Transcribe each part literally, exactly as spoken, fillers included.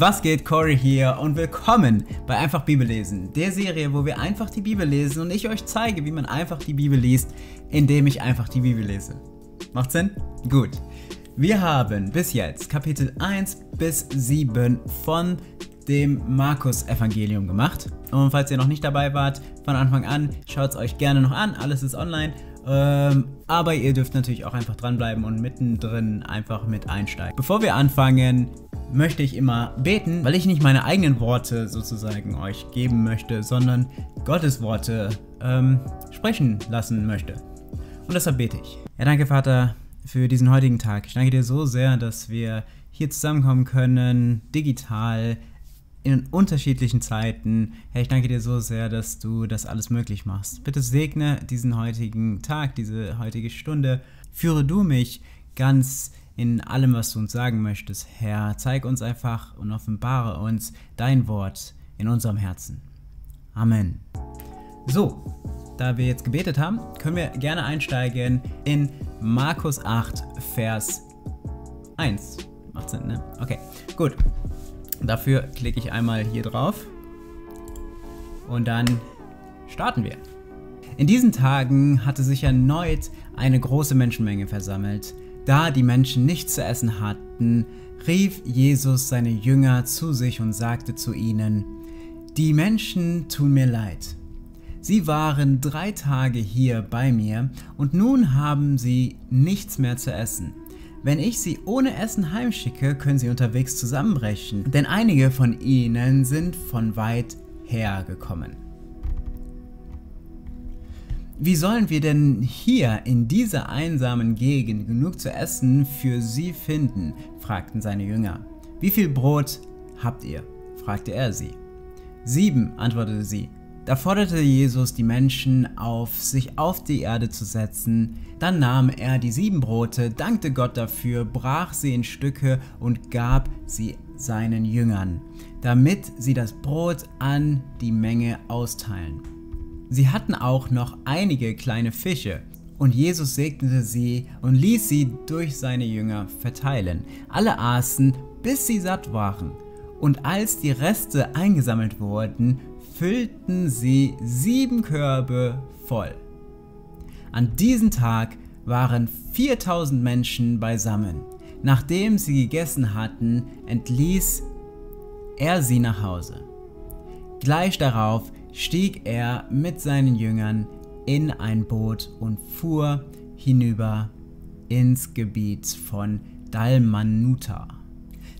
Was geht, Corey hier und willkommen bei Einfach Bibel lesen, der Serie, wo wir einfach die Bibel lesen und ich euch zeige, wie man einfach die Bibel liest, indem ich einfach die Bibel lese. Macht Sinn? Gut. Wir haben bis jetzt Kapitel eins bis sieben von dem Markus-Evangelium gemacht. Und falls ihr noch nicht dabei wart, von Anfang an, schaut es euch gerne noch an, alles ist online. Ähm, aber ihr dürft natürlich auch einfach dranbleiben und mittendrin einfach mit einsteigen. Bevor wir anfangen, möchte ich immer beten, weil ich nicht meine eigenen Worte sozusagen euch geben möchte, sondern Gottes Worte ähm, sprechen lassen möchte. Und deshalb bete ich. Ja, danke Vater für diesen heutigen Tag. Ich danke dir so sehr, dass wir hier zusammenkommen können, digital, in unterschiedlichen Zeiten. Herr, ich danke dir so sehr, dass du das alles möglich machst. Bitte segne diesen heutigen Tag, diese heutige Stunde. Führe du mich ganz in allem, was du uns sagen möchtest, Herr. Zeig uns einfach und offenbare uns dein Wort in unserem Herzen. Amen. So, da wir jetzt gebetet haben, können wir gerne einsteigen in Markus acht, Vers eins. Macht Sinn, ne? Okay, gut. Dafür klicke ich einmal hier drauf und dann starten wir. In diesen Tagen hatte sich erneut eine große Menschenmenge versammelt. Da die Menschen nichts zu essen hatten, rief Jesus seine Jünger zu sich und sagte zu ihnen: Die Menschen tun mir leid. Sie waren drei Tage hier bei mir und nun haben sie nichts mehr zu essen. Wenn ich sie ohne Essen heimschicke, können sie unterwegs zusammenbrechen, denn einige von ihnen sind von weit her gekommen. Wie sollen wir denn hier in dieser einsamen Gegend genug zu essen für sie finden? Fragten seine Jünger. Wie viel Brot habt ihr? Fragte er sie. Sieben, antwortete sie. Da forderte Jesus die Menschen auf, sich auf die Erde zu setzen. Dann nahm er die sieben Brote, dankte Gott dafür, brach sie in Stücke und gab sie seinen Jüngern, damit sie das Brot an die Menge austeilen. Sie hatten auch noch einige kleine Fische und Jesus segnete sie und ließ sie durch seine Jünger verteilen. Alle aßen, bis sie satt waren, und als die Reste eingesammelt wurden, füllten sie sieben Körbe voll. An diesem Tag waren viertausend Menschen beisammen. Nachdem sie gegessen hatten, entließ er sie nach Hause. Gleich darauf stieg er mit seinen Jüngern in ein Boot und fuhr hinüber ins Gebiet von Dalmanuta.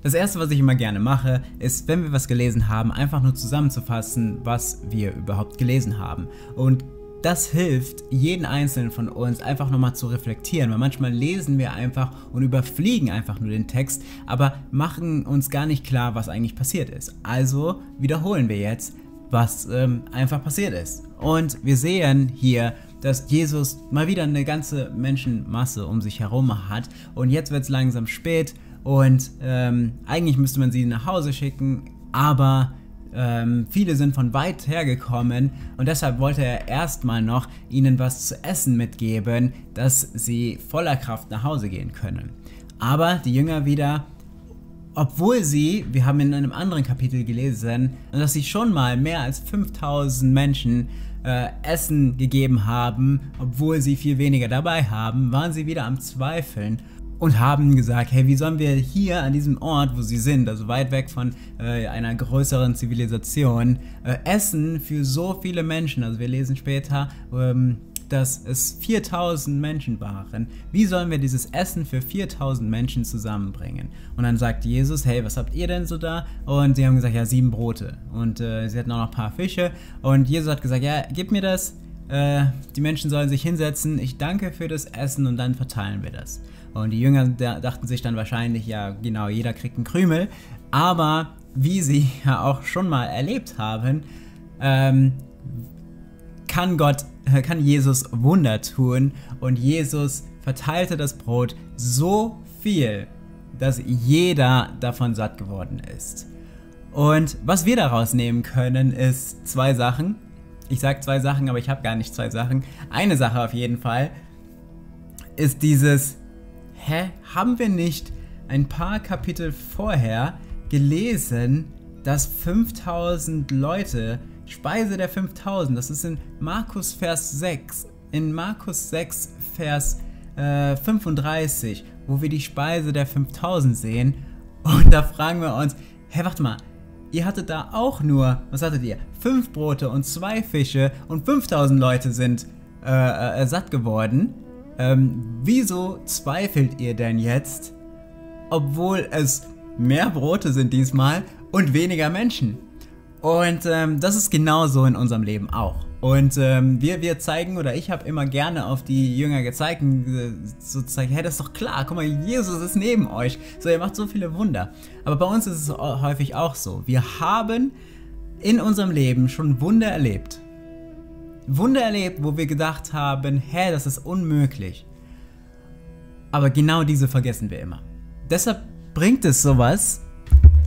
Das erste, was ich immer gerne mache, ist, wenn wir was gelesen haben, einfach nur zusammenzufassen, was wir überhaupt gelesen haben. Und das hilft jeden Einzelnen von uns einfach nochmal zu reflektieren, weil manchmal lesen wir einfach und überfliegen einfach nur den Text, aber machen uns gar nicht klar, was eigentlich passiert ist. Also wiederholen wir jetzt, was ähm, einfach passiert ist. Und wir sehen hier, dass Jesus mal wieder eine ganze Menschenmasse um sich herum hat und jetzt wird es langsam spät und ähm, eigentlich müsste man sie nach Hause schicken, aber ähm, viele sind von weit her gekommen und deshalb wollte er erstmal noch ihnen was zu essen mitgeben, dass sie voller Kraft nach Hause gehen können. Aber die Jünger wieder, obwohl sie, wir haben in einem anderen Kapitel gelesen, dass sie schon mal mehr als fünftausend Menschen äh, Essen gegeben haben, obwohl sie viel weniger dabei haben, waren sie wieder am Zweifeln und haben gesagt, hey, wie sollen wir hier an diesem Ort, wo sie sind, also weit weg von äh, einer größeren Zivilisation, äh, essen für so viele Menschen, also wir lesen später, ähm, dass es viertausend Menschen waren. Wie sollen wir dieses Essen für viertausend Menschen zusammenbringen? Und dann sagt Jesus, hey, was habt ihr denn so da? Und sie haben gesagt, ja, sieben Brote. Und äh, sie hatten auch noch ein paar Fische. Und Jesus hat gesagt, ja, gib mir das. Äh, die Menschen sollen sich hinsetzen. Ich danke für das Essen und dann verteilen wir das. Und die Jünger dachten sich dann wahrscheinlich, ja, genau, jeder kriegt einen Krümel. Aber wie sie ja auch schon mal erlebt haben, ähm, kann Gott, kann Jesus Wunder tun und Jesus verteilte das Brot so viel, dass jeder davon satt geworden ist. Und was wir daraus nehmen können, ist zwei Sachen. Ich sage zwei Sachen, aber ich habe gar nicht zwei Sachen. Eine Sache auf jeden Fall ist dieses, hä, haben wir nicht ein paar Kapitel vorher gelesen, dass fünftausend Leute, Speise der fünftausend, das ist in Markus Vers sechs, in Markus sechs Vers äh, fünfunddreißig, wo wir die Speise der fünftausend sehen, und da fragen wir uns, hey, warte mal, ihr hattet da auch nur, was hattet ihr, fünf Brote und zwei Fische und fünftausend Leute sind äh, äh, satt geworden. Ähm, wieso zweifelt ihr denn jetzt, obwohl es mehr Brote sind diesmal und weniger Menschen? Und ähm, das ist genauso in unserem Leben auch. Und ähm, wir, wir zeigen, oder ich habe immer gerne auf die Jünger gezeigt, so zeigen, hey, das ist doch klar, guck mal, Jesus ist neben euch. So, ihr macht so viele Wunder. Aber bei uns ist es häufig auch so. Wir haben in unserem Leben schon Wunder erlebt. Wunder erlebt, wo wir gedacht haben, hey, das ist unmöglich. Aber genau diese vergessen wir immer. Deshalb bringt es sowas,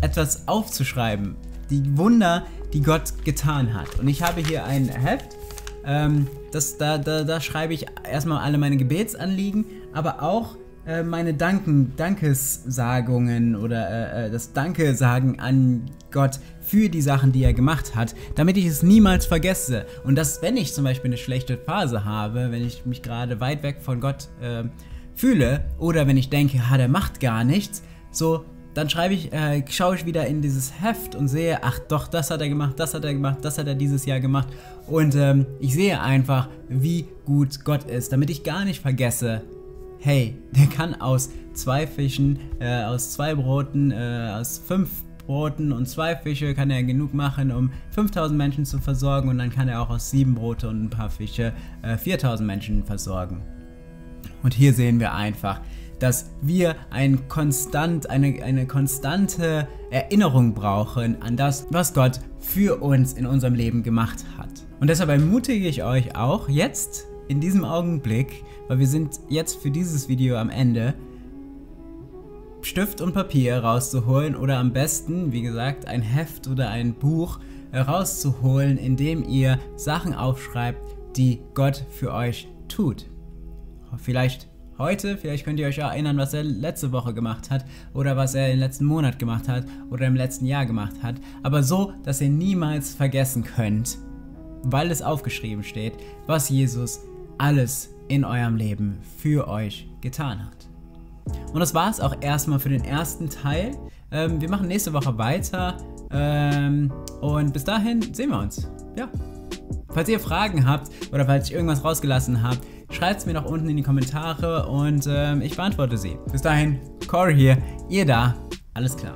etwas aufzuschreiben. Die Wunder, die Gott getan hat. Und ich habe hier ein Heft, ähm, das, da, da, da schreibe ich erstmal alle meine Gebetsanliegen, aber auch äh, meine Danken, Dankessagungen oder äh, das Dankesagen an Gott für die Sachen, die er gemacht hat, damit ich es niemals vergesse. Und dass, wenn ich zum Beispiel eine schlechte Phase habe, wenn ich mich gerade weit weg von Gott äh, fühle oder wenn ich denke, ha, der macht gar nichts, so, dann schreibe ich, äh, schaue ich wieder in dieses Heft und sehe, ach doch, das hat er gemacht, das hat er gemacht, das hat er dieses Jahr gemacht. Und ähm, ich sehe einfach, wie gut Gott ist, damit ich gar nicht vergesse, hey, der kann aus zwei Fischen, äh, aus zwei Broten, äh, aus fünf Broten und zwei Fische kann er genug machen, um fünftausend Menschen zu versorgen, und dann kann er auch aus sieben Brote und ein paar Fische äh, viertausend Menschen versorgen. Und hier sehen wir einfach, dass wir ein konstant, eine, eine konstante Erinnerung brauchen an das, was Gott für uns in unserem Leben gemacht hat. Und deshalb ermutige ich euch auch jetzt, in diesem Augenblick, weil wir sind jetzt für dieses Video am Ende, Stift und Papier rauszuholen oder am besten, wie gesagt, ein Heft oder ein Buch rauszuholen, indem ihr Sachen aufschreibt, die Gott für euch tut. Vielleicht heute, vielleicht könnt ihr euch erinnern, was er letzte Woche gemacht hat oder was er im letzten Monat gemacht hat oder im letzten Jahr gemacht hat, aber so, dass ihr niemals vergessen könnt, weil es aufgeschrieben steht, was Jesus alles in eurem Leben für euch getan hat. Und das war es auch erstmal für den ersten Teil. Ähm, wir machen nächste Woche weiter ähm, und bis dahin sehen wir uns. Ja. Falls ihr Fragen habt oder falls ich irgendwas rausgelassen habe, schreibt es mir doch unten in die Kommentare und äh, ich beantworte sie. Bis dahin, Corey hier, ihr da, alles klar.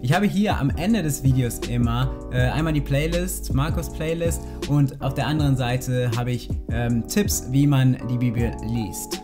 Ich habe hier am Ende des Videos immer äh, einmal die Playlist, Markus Playlist, und auf der anderen Seite habe ich ähm, Tipps, wie man die Bibel liest.